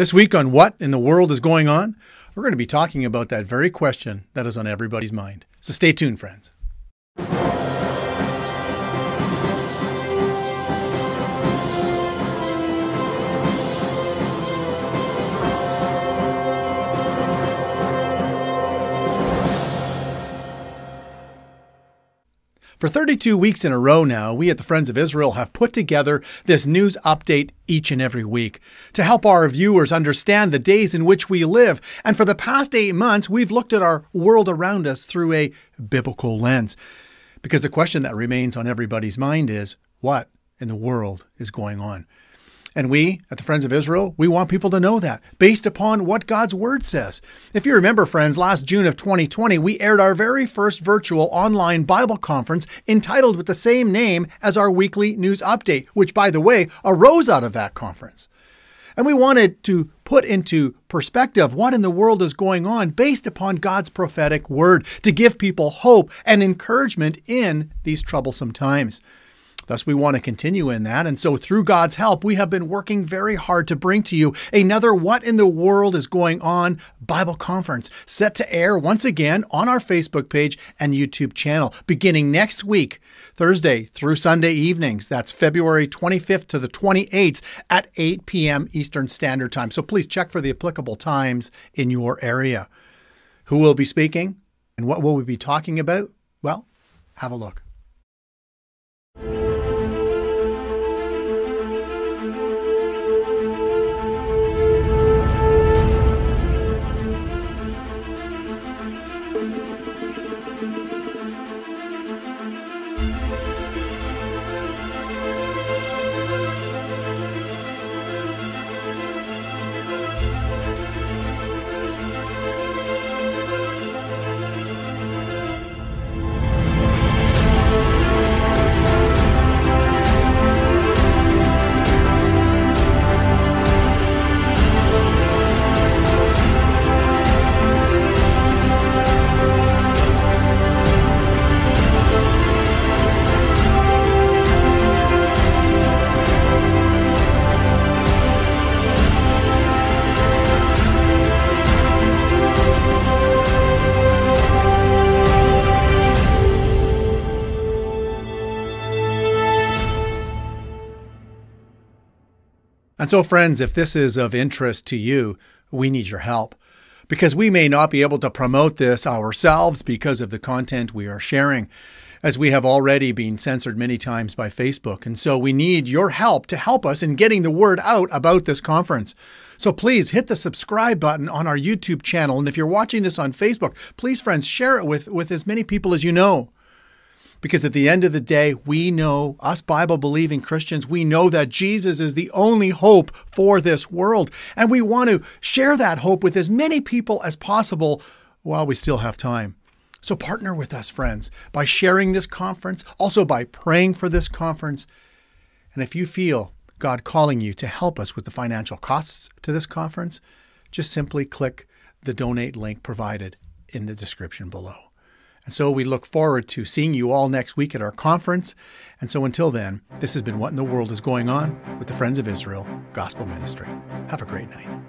This week on What in the World is Going On, we're going to be talking about that very question that is on everybody's mind. So stay tuned, friends. For 32 weeks in a row now, we at the Friends of Israel have put together this news update each and every week to help our viewers understand the days in which we live. And for the past 8 months, we've looked at our world around us through a biblical lens, because the question that remains on everybody's mind is, what in the world is going on? And we, at the Friends of Israel, we want people to know that based upon what God's Word says. If you remember, friends, last June of 2020, we aired our very first virtual online Bible conference entitled with the same name as our weekly news update, which, by the way, arose out of that conference. And we wanted to put into perspective what in the world is going on based upon God's prophetic Word to give people hope and encouragement in these troublesome times. Thus, we want to continue in that, and so through God's help, we have been working very hard to bring to you another What in the World is Going On Bible Conference, set to air once again on our Facebook page and YouTube channel, beginning next week, Thursday through Sunday evenings. That's February 25th to the 28th at 8 p.m. Eastern Standard Time. So please check for the applicable times in your area. Who will be speaking and what will we be talking about? Well, have a look. And so, friends, if this is of interest to you, we need your help, because we may not be able to promote this ourselves because of the content we are sharing, as we have already been censored many times by Facebook. And so we need your help to help us in getting the word out about this conference. So please hit the subscribe button on our YouTube channel. And if you're watching this on Facebook, please, friends, share it with as many people as you know. Because at the end of the day, we know, us Bible-believing Christians, we know that Jesus is the only hope for this world. And we want to share that hope with as many people as possible while we still have time. So partner with us, friends, by sharing this conference, also by praying for this conference. And if you feel God calling you to help us with the financial costs to this conference, just simply click the donate link provided in the description below. And so we look forward to seeing you all next week at our conference. And so until then, this has been What in the World is Going On with the Friends of Israel Gospel Ministry. Have a great night.